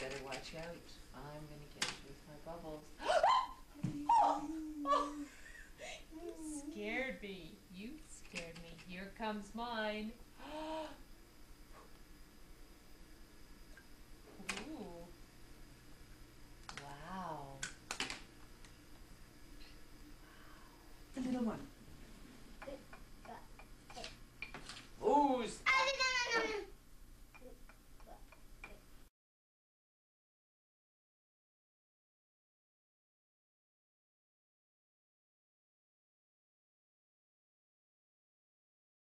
better watch out. I'm going to get you with my bubbles. Oh, you scared me. You scared me. Here comes mine.